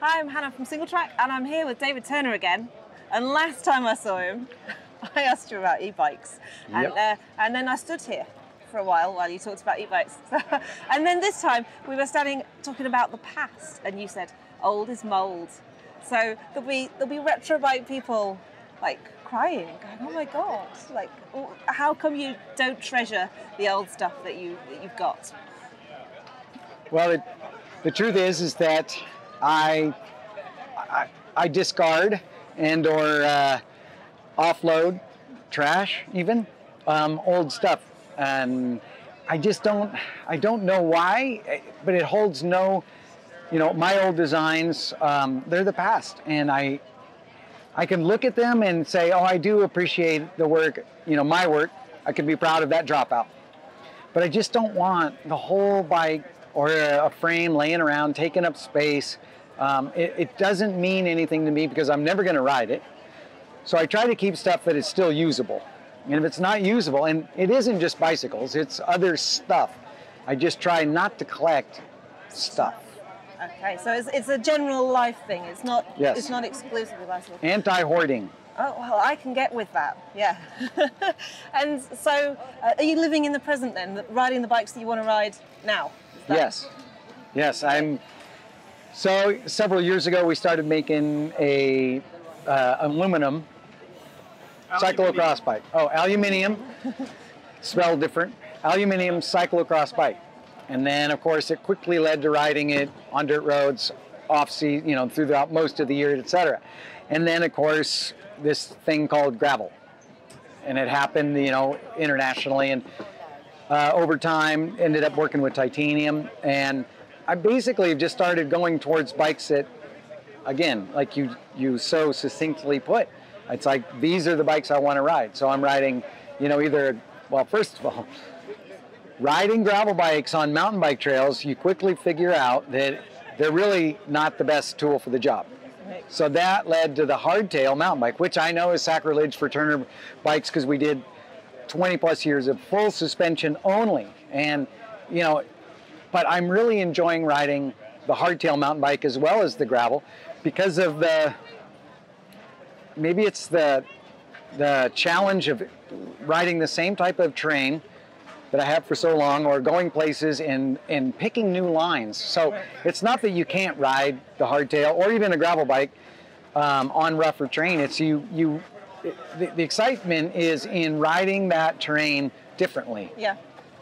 Hi, I'm Hannah from Singletrack, and I'm here with David Turner again. And last time I saw him, I asked you about e-bikes, and then I stood here for a while you talked about e-bikes. And then this time we were standing talking about the past, and you said old is mold. So there'll be retro bike people like crying, going, "Oh my god! Like, how come you don't treasure the old stuff that you've got?" Well, the truth is that I discard and or offload trash, even old stuff. I don't know why, but it holds no, my old designs, they're the past, and I can look at them and say, oh, I do appreciate the work, my work. I could be proud of that dropout, but I just don't want the whole bike or a frame laying around, taking up space. It doesn't mean anything to me because I'm never going to ride it. So I try to keep stuff that is still usable. And if it's not usable, and it isn't just bicycles, it's other stuff. I just try not to collect stuff. Okay, so it's a general life thing. It's not, yes. It's not exclusively bicycles. Anti-hoarding. Oh, well, I can get with that, yeah. And so, are you living in the present then, riding the bikes that you want to ride now? Yes, yes, I'm. So several years ago, we started making a aluminum cyclocross bike. Oh, aluminium, spelled different. Aluminium cyclocross bike. And then, of course, it quickly led to riding it on dirt roads, off-season, throughout most of the year, etc. And then, of course, this thing called gravel. And it happened, internationally. And over time, ended up working with titanium. And I basically just started going towards bikes that, again, like you so succinctly put, it's like, these are the bikes I want to ride. So I'm riding, first of all, riding gravel bikes on mountain bike trails, you quickly figure out that they're really not the best tool for the job. Right. So that led to the hardtail mountain bike, which I know is sacrilege for Turner bikes because we did 20 plus years of full suspension only. And, but I'm really enjoying riding the hardtail mountain bike as well as the gravel because of the, maybe it's the challenge of riding the same type of terrain that I have for so long, or going places and picking new lines. So it's not that you can't ride the hardtail or even a gravel bike on rougher terrain. It's the excitement is in riding that terrain differently. Yeah.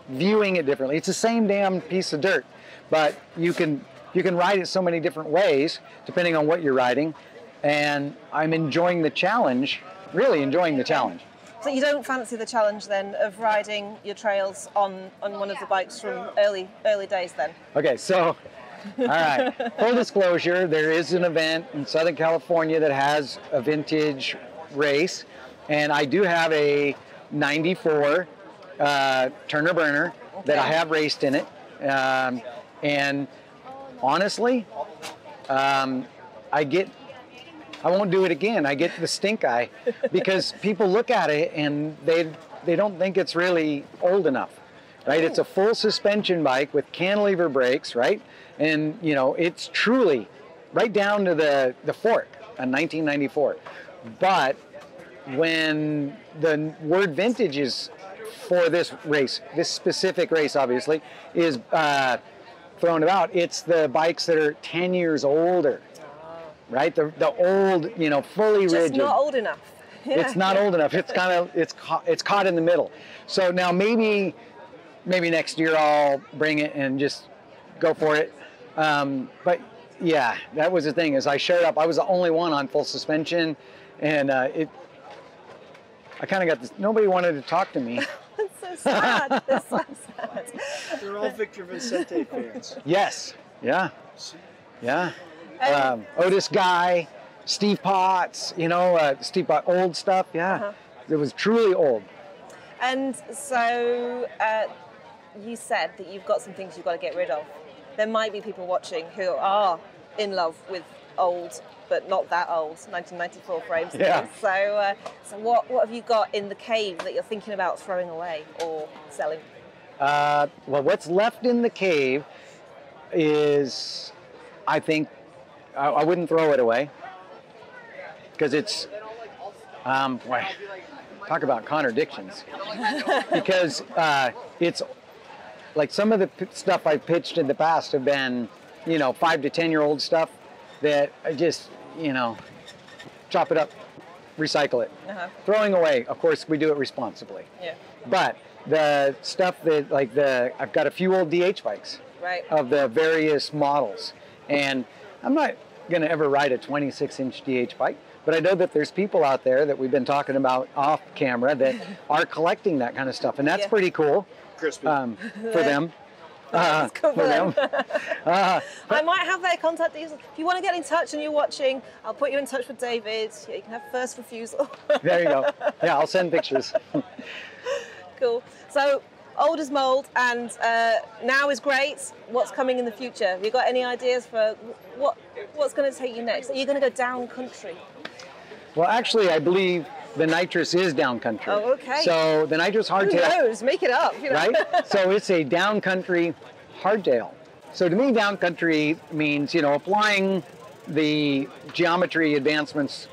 Viewing it differently. It's the same damn piece of dirt, but you can ride it so many different ways depending on what you're riding. And I'm enjoying the challenge, really enjoying the challenge. So you don't fancy the challenge then of riding your trails on one of the bikes from early days then? Okay, so, all right, full disclosure, there is an event in Southern California that has a vintage race, and I do have a 94 Turner Burner that I have raced in it. And honestly, I won't do it again. I get the stink eye because people look at it and they don't think it's really old enough, right? It's a full suspension bike with cantilever brakes, right? And it's truly right down to the fork, a 1994. But when the word vintage is for this race, this specific race obviously, is thrown about, it's the bikes that are 10 years older. Right, the old, fully rigid. It's not old enough. Yeah. It's not old enough. It's kind of it's caught in the middle. So now maybe next year I'll bring it and just go for it. But yeah, that was the thing. Is I showed up, I was the only one on full suspension, and I kind of got this. Nobody wanted to talk to me. That's so sad. That's so sad. They're all Victor Vicente fans. Yes. Yeah. Yeah. Otis Guy, Steve Potts, Steve Potts, old stuff, yeah. It was truly old. And so you said that you've got some things you've got to get rid of. There might be people watching who are in love with old, but not that old, 1994 frames. Yeah. So, what have you got in the cave that you're thinking about throwing away or selling? Well, what's left in the cave is, I think, I wouldn't throw it away because it's, boy, talk about contradictions. Because it's like some of the stuff I've pitched in the past have been, you know, 5- to 10-year-old stuff that I just, you know, chop it up, recycle it. Uh-huh. Throwing away, of course, we do it responsibly. Yeah. But the stuff that, like I've got a few old DH bikes, right, of the various models, and I'm not gonna ever ride a 26-inch DH bike, but I know that there's people out there that we've been talking about off camera that are collecting that kind of stuff, and that's, yeah, pretty cool. Crispy. For them. Cool for them. I might have their contact details. If you want to get in touch and you're watching, I'll put you in touch with David. Yeah, you can have first refusal. There you go. Yeah, I'll send pictures. Cool. So old as mold, and now is great. What's coming in the future? Have you got any ideas for what's going to take you next? Are you going to go down country? Well, actually, I believe the nitrous is down country. Oh, okay. So the nitrous hardtail. Who knows? Make it up. You know? Right? So it's a down country hardtail. So to me, down country means, you know, applying the geometry advancements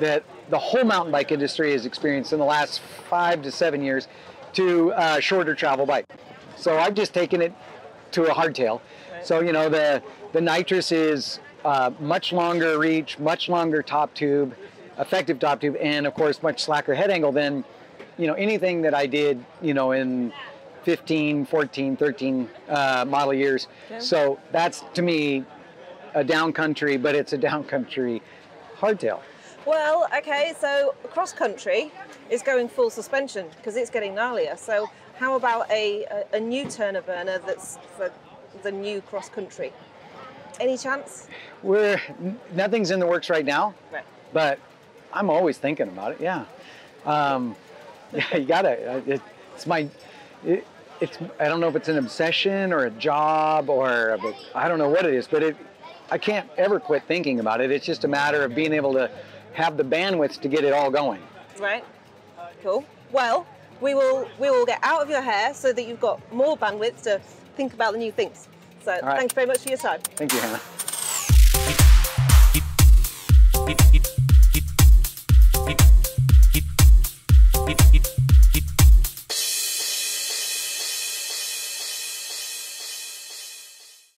that the whole mountain bike industry has experienced in the last 5 to 7 years to a shorter travel bike. So I've just taken it to a hardtail. Right. So, you know, the nitrous is much longer reach, much longer top tube, effective top tube, and of course much slacker head angle than, you know, anything that I did, you know, in 15, 14, 13 model years. Okay. So that's to me a down country, but it's a down country hardtail. Well, okay, so cross country is going full suspension because it's getting gnarlier. So how about a new Turner Burner that's the new cross country? Any chance? Nothing's in the works right now, right, but I'm always thinking about it. Yeah, yeah, you gotta. It's I don't know if it's an obsession or a job or I don't know what it is, but I can't ever quit thinking about it. It's just a matter of being able to have the bandwidth to get it all going. Right. Cool. Well, we will get out of your hair so that you've got more bandwidth to think about the new things. So all right. Thanks very much for your time. Thank you, Hannah.